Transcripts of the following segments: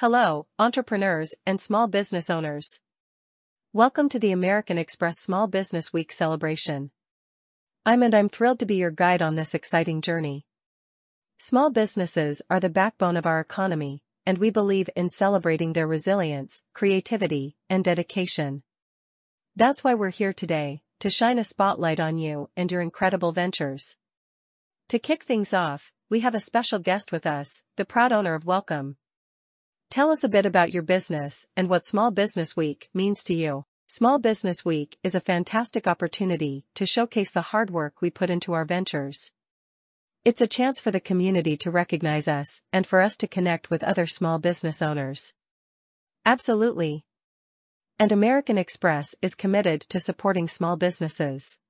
Hello, entrepreneurs and small business owners. Welcome to the American Express Small Business Week celebration. I'm thrilled to be your guide on this exciting journey. Small businesses are the backbone of our economy, and we believe in celebrating their resilience, creativity, and dedication. That's why we're here today, to shine a spotlight on you and your incredible ventures. To kick things off, we have a special guest with us, the proud owner of Welcome. Tell us a bit about your business and what Small Business Week means to you. Small Business Week is a fantastic opportunity to showcase the hard work we put into our ventures. It's a chance for the community to recognize us and for us to connect with other small business owners. Absolutely. And American Express is committed to supporting small businesses.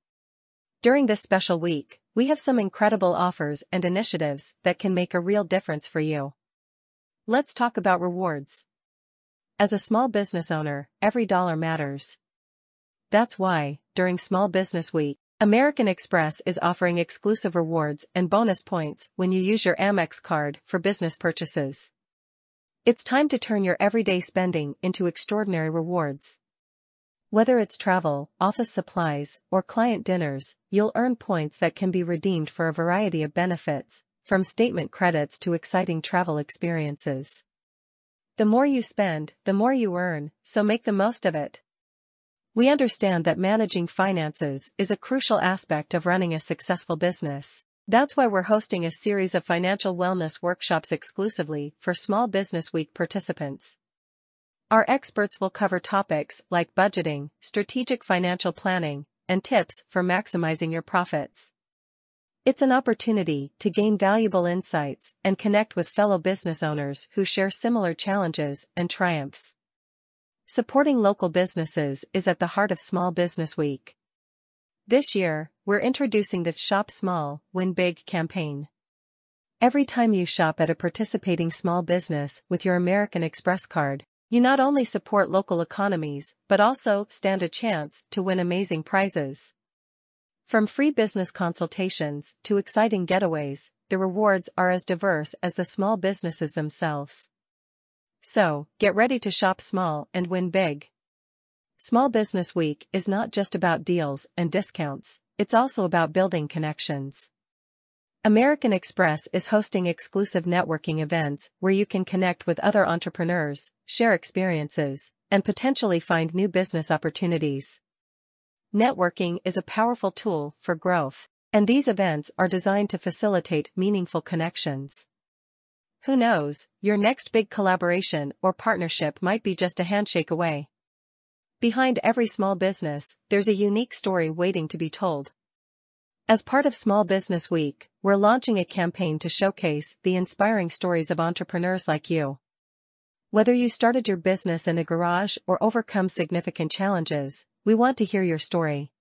During this special week, we have some incredible offers and initiatives that can make a real difference for you. Let's talk about rewards. As a small business owner, every dollar matters. That's why, during Small Business Week, American Express is offering exclusive rewards and bonus points when you use your Amex card for business purchases. It's time to turn your everyday spending into extraordinary rewards. Whether it's travel, office supplies, or client dinners, you'll earn points that can be redeemed for a variety of benefits, from statement credits to exciting travel experiences. The more you spend, the more you earn, so make the most of it. We understand that managing finances is a crucial aspect of running a successful business. That's why we're hosting a series of financial wellness workshops exclusively for Small Business Week participants. Our experts will cover topics like budgeting, strategic financial planning, and tips for maximizing your profits. It's an opportunity to gain valuable insights and connect with fellow business owners who share similar challenges and triumphs. Supporting local businesses is at the heart of Small Business Week. This year, we're introducing the Shop Small, Win Big campaign. Every time you shop at a participating small business with your American Express card, you not only support local economies but also stand a chance to win amazing prizes. From free business consultations to exciting getaways, the rewards are as diverse as the small businesses themselves. So, get ready to shop small and win big. Small Business Week is not just about deals and discounts, it's also about building connections. American Express is hosting exclusive networking events where you can connect with other entrepreneurs, share experiences, and potentially find new business opportunities. Networking is a powerful tool for growth, and these events are designed to facilitate meaningful connections. Who knows, your next big collaboration or partnership might be just a handshake away. Behind every small business, there's a unique story waiting to be told. As part of Small Business Week, we're launching a campaign to showcase the inspiring stories of entrepreneurs like you. Whether you started your business in a garage or overcome significant challenges, we want to hear your story.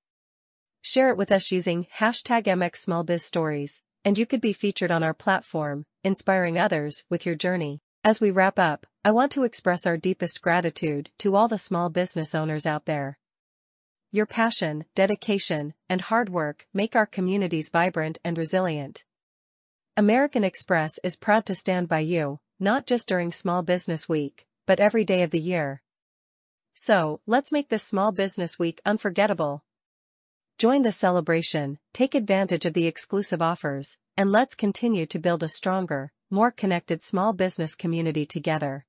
Share it with us using #MXSmallBizStories, and you could be featured on our platform, inspiring others with your journey. As we wrap up, I want to express our deepest gratitude to all the small business owners out there. Your passion, dedication, and hard work make our communities vibrant and resilient. American Express is proud to stand by you, not just during Small Business Week, but every day of the year. So, let's make this Small Business Week unforgettable. Join the celebration, take advantage of the exclusive offers, and let's continue to build a stronger, more connected small business community together.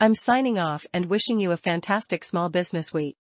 I'm signing off and wishing you a fantastic Small Business Week.